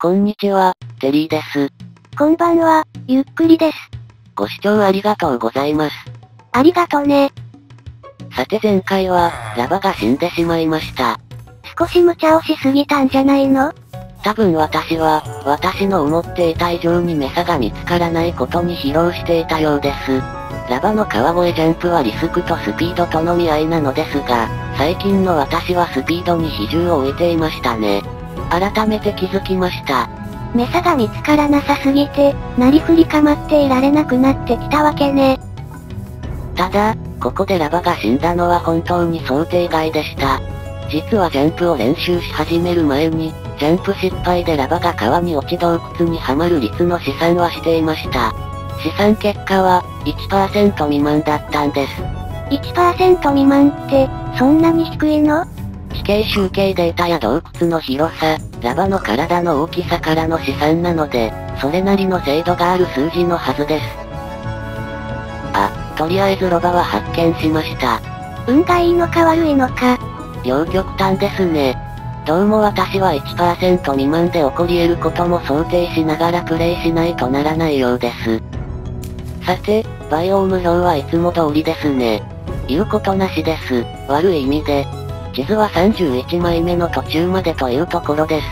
こんにちは、テリーです。こんばんは、ゆっくりです。ご視聴ありがとうございます。ありがとね。さて前回は、ラバが死んでしまいました。少し無茶をしすぎたんじゃないの？多分私は、私の思っていた以上にメサが見つからないことに疲労していたようです。ラバの川越ジャンプはリスクとスピードとのみ合いなのですが、最近の私はスピードに比重を置いていましたね。改めて気づきました。メサが見つからなさすぎて、なりふり構っていられなくなってきたわけね。ただ、ここでラバが死んだのは本当に想定外でした。実はジャンプを練習し始める前に、ジャンプ失敗でラバが川に落ち洞窟にはまる率の試算はしていました。試算結果は、1% 未満だったんです。1% 未満って、そんなに低いの？地形集計データや洞窟の広さ、ラバの体の大きさからの試算なので、それなりの精度がある数字のはずです。あ、とりあえずロバは発見しました。運がいいのか悪いのか。両極端ですね。どうも私は 1% 未満で起こり得ることも想定しながらプレイしないとならないようです。さて、バイオーム表はいつも通りですね。言うことなしです。悪い意味で。地図は31枚目の途中までというところです。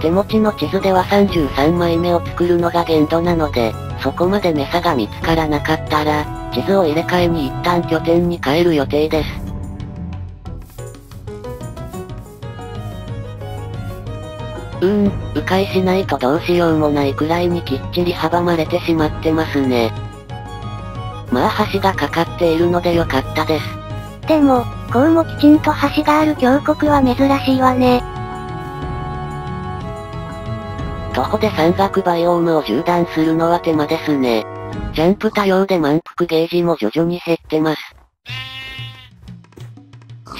手持ちの地図では33枚目を作るのが限度なので、そこまでメサが見つからなかったら、地図を入れ替えに一旦拠点に変える予定です。迂回しないとどうしようもないくらいにきっちり阻まれてしまってますね。まあ橋がかかっているのでよかったです。でも、こうもきちんと橋がある峡谷は珍しいわね。徒歩で山岳バイオームを縦断するのは手間ですね。ジャンプ多様で満腹ゲージも徐々に減ってます。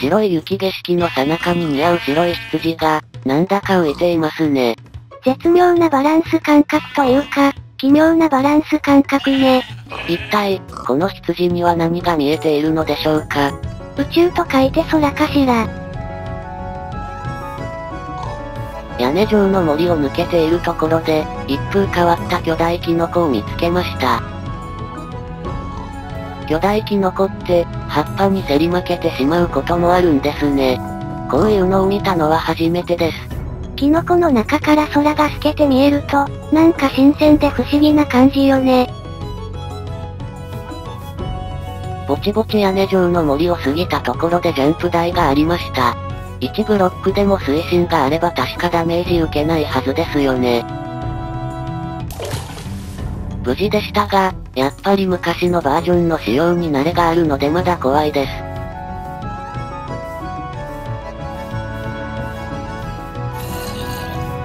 白い雪景色の最中に似合う白い羊が、なんだか浮いていますね。絶妙なバランス感覚というか、奇妙なバランス感覚ね。一体、この羊には何が見えているのでしょうか。宇宙と書いて空かしら。屋根状の森を抜けているところで、一風変わった巨大キノコを見つけました。巨大キノコって、葉っぱに競り負けてしまうこともあるんですね。こういうのを見たのは初めてです。キノコの中から空が透けて見えると、なんか新鮮で不思議な感じよね。ぼちぼち屋根状の森を過ぎたところでジャンプ台がありました。1ブロックでも水深があれば確かダメージ受けないはずですよね。無事でしたが、やっぱり昔のバージョンの仕様に慣れがあるのでまだ怖いです。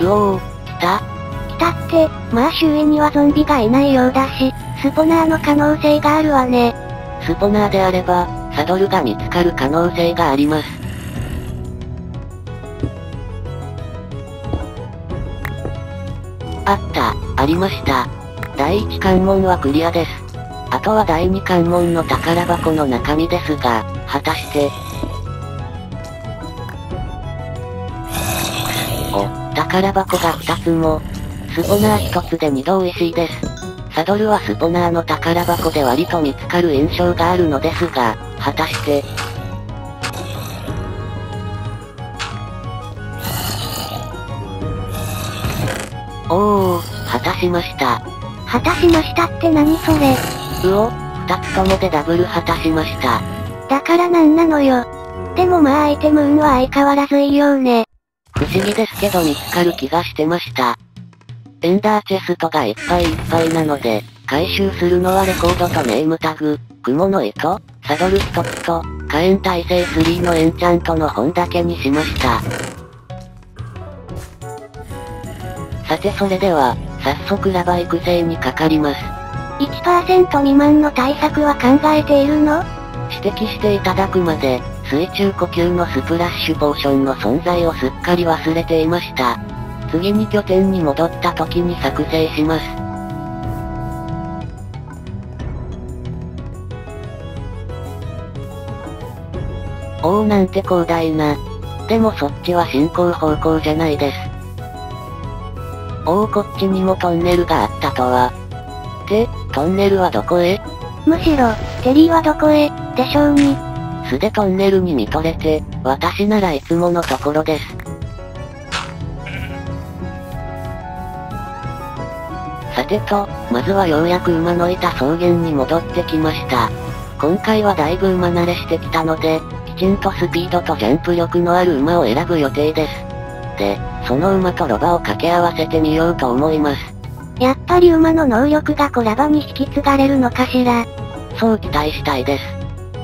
うおー、来た？来たって、まあ周囲にはゾンビがいないようだし、スポナーの可能性があるわね。スポナーであれば、サドルが見つかる可能性があります。あった、ありました。第1関門はクリアです。あとは第2関門の宝箱の中身ですが、果たして。宝箱が2つも、スポナー1つで2度美味しいです。サドルはスポナーの宝箱で割と見つかる印象があるのですが、果たして。おー、果たしました。果たしましたって何それ？うお、2つともでダブル果たしました。だからなんなのよ。でもまあアイテム運は相変わらずいいよね。不思議ですけど見つかる気がしてました。エンダーチェストがいっぱいいっぱいなので、回収するのはレコードとネームタグ、雲の糸、サドル1つと、火炎耐性3のエンチャントの本だけにしました。さてそれでは、早速ラバ育成にかかります。1% 未満の対策は考えているの？指摘していただくまで、水中呼吸のスプラッシュポーションの存在をすっかり忘れていました。次に拠点に戻った時に作成します。おおなんて広大な。でもそっちは進行方向じゃないです。おお、こっちにもトンネルがあったとは。で、トンネルはどこへ？むしろ、テリーはどこへ、でしょうに。素でトンネルに見とれて、私ならいつものところです。さてと、まずはようやく馬のいた草原に戻ってきました。今回はだいぶ馬慣れしてきたので、きちんとスピードとジャンプ力のある馬を選ぶ予定です。で、その馬とロバを掛け合わせてみようと思います。やっぱり馬の能力がコラバに引き継がれるのかしら。そう期待したいです。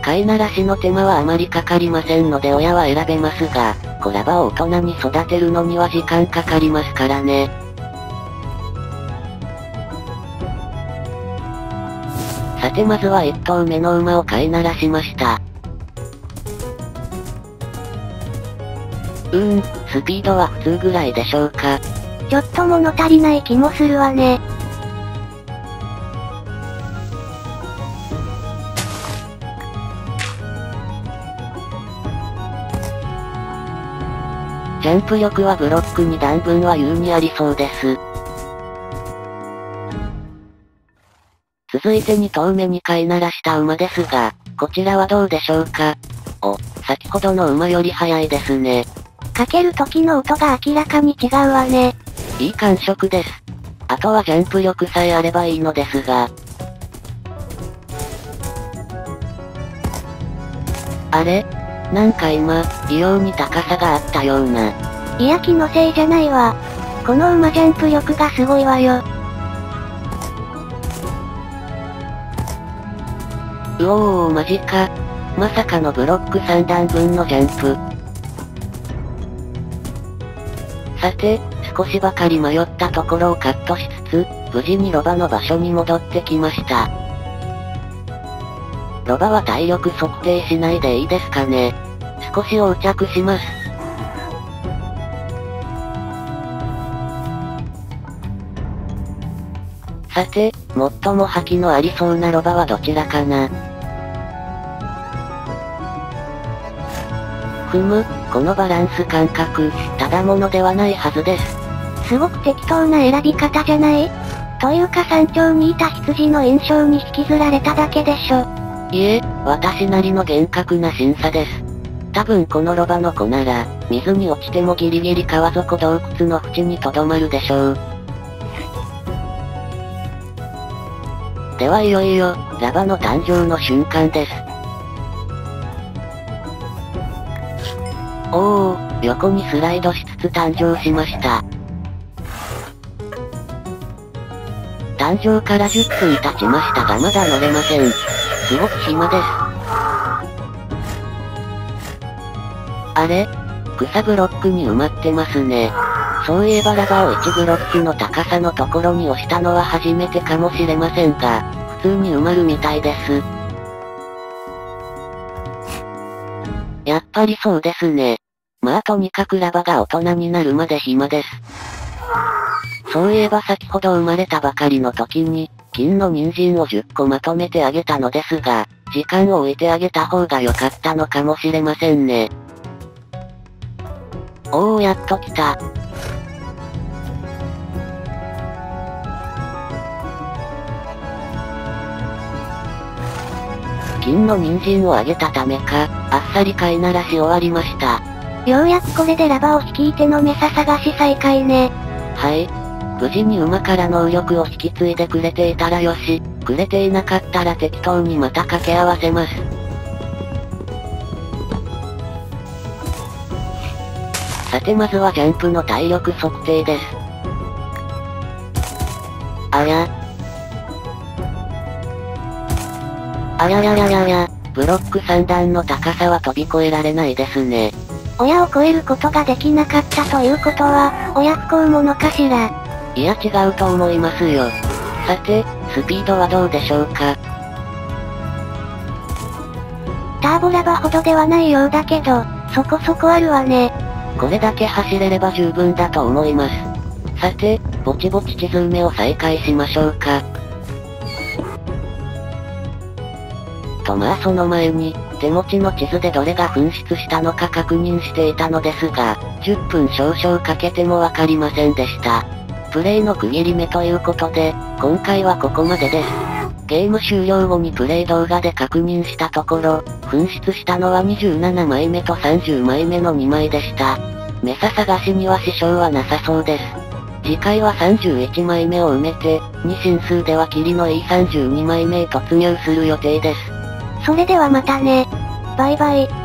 飼いならしの手間はあまりかかりませんので親は選べますが、コラバを大人に育てるのには時間かかりますからね。さてまずは1頭目の馬を飼いならしました。スピードは普通ぐらいでしょうか。ちょっと物足りない気もするわね。ジャンプ力はブロック2段分は優にありそうです。続いて2頭目に飼いならした馬ですが、こちらはどうでしょうか。お、先ほどの馬より速いですね。かける時の音が明らかに違うわね。いい感触です。あとはジャンプ力さえあればいいのですが。あれ？なんか今、異様に高さがあったような。いや気のせいじゃないわ。この馬ジャンプ力がすごいわよ。うおーマジか。まさかのブロック3段分のジャンプ。さて、少しばかり迷ったところをカットしつつ、無事にロバの場所に戻ってきました。ロバは体力測定しないでいいですかね。少し横着します。さて、最も覇気のありそうなロバはどちらかな。ふむ、このバランス感覚、ただものではないはずです。すごく適当な選び方じゃない？というか山頂にいた羊の印象に引きずられただけでしょ。いえ、私なりの厳格な審査です。多分このロバの子なら、水に落ちてもギリギリ川底洞窟の縁にとどまるでしょう。ではいよいよ、ラバの誕生の瞬間です。おー、横にスライドしつつ誕生しました。誕生から10分経ちましたがまだ乗れません。すごく暇です。あれ？草ブロックに埋まってますね。そういえばラバを1ブロックの高さのところに押したのは初めてかもしれませんが、普通に埋まるみたいです。やっぱりそうですね。まあとにかくラバが大人になるまで暇です。そういえば先ほど生まれたばかりの時に、金の人参を10個まとめてあげたのですが、時間を置いてあげた方が良かったのかもしれませんね。おお、やっと来た。金の人参をあげたためか、あっさり飼いならし終わりました。ようやくこれでラバを率いてのメサ探し再開ね。はい。無事に馬から能力を引き継いでくれていたらよし、くれていなかったら適当にまた掛け合わせます。さてまずはジャンプの体力測定です。あややややや、ブロック3段の高さは飛び越えられないですね。親を超えることができなかったということは、親不幸者かしら。いや違うと思いますよ。さて、スピードはどうでしょうか。ターボラバほどではないようだけど、そこそこあるわね。これだけ走れれば十分だと思います。さて、ぼちぼち地図埋めを再開しましょうか。とまあその前に、手持ちの地図でどれが噴出したのか確認していたのですが、10分少々かけてもわかりませんでした。プレイの区切り目ということで、今回はここまでです。ゲーム終了後にプレイ動画で確認したところ、噴出したのは27枚目と30枚目の2枚でした。メサ探しには支障はなさそうです。次回は31枚目を埋めて、2進数ではキリのいい32枚目へ突入する予定です。それではまたね。バイバイ。